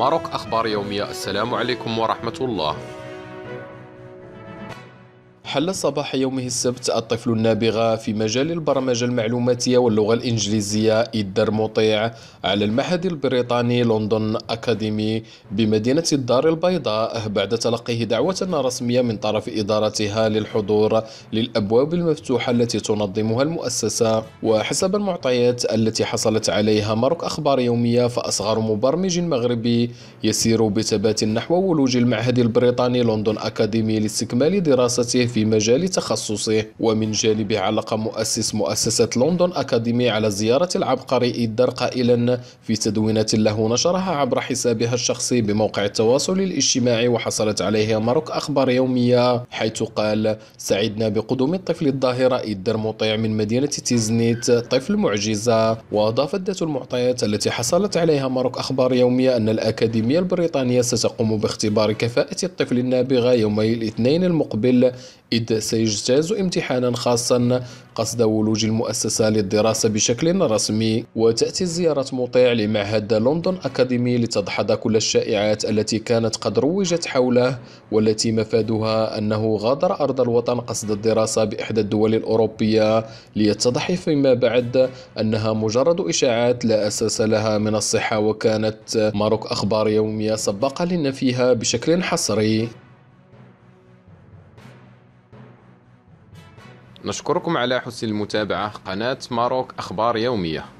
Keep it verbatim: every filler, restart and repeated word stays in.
ماروك أخبار يومية. السلام عليكم ورحمة الله. حل صباح يومه السبت الطفل النابغة في مجال البرمجة المعلوماتية واللغة الإنجليزية إيدر مطيع على المعهد البريطاني لندن أكاديمي بمدينة الدار البيضاء بعد تلقيه دعوة رسمية من طرف إدارتها للحضور للأبواب المفتوحة التي تنظمها المؤسسة. وحسب المعطيات التي حصلت عليها ماروك أخبار يومية، فأصغر مبرمج مغربي يسير بثبات نحو ولوج المعهد البريطاني لندن أكاديمي لاستكمال دراسته في مجال تخصصه. ومن جانبه علق مؤسس مؤسسة لندن أكاديمي على زيارة العبقري إيدر قائلا في تدوينة له نشرها عبر حسابها الشخصي بموقع التواصل الاجتماعي وحصلت عليها ماروك أخبار يومية، حيث قال: سعدنا بقدوم الطفل الظاهرة إيدر مطيع من مدينة تيزنيت، طفل معجزة. وأضافت ذات المعطيات التي حصلت عليها ماروك أخبار يومية أن الأكاديمية البريطانية ستقوم باختبار كفاءة الطفل النابغة يومي الاثنين المقبل، إذ سيجتاز امتحانا خاصا قصد ولوج المؤسسة للدراسة بشكل رسمي. وتأتي زيارة مطيع لمعهد لندن أكاديمي لتدحض كل الشائعات التي كانت قد روجت حوله، والتي مفادها أنه غادر أرض الوطن قصد الدراسة بإحدى الدول الأوروبية، ليتضح فيما بعد أنها مجرد إشاعات لا أساس لها من الصحة. وكانت ماروك أخبار يومية سباقة لنفيها بشكل حصري. نشكركم على حسن المتابعة. قناة ماروك أخبار يومية.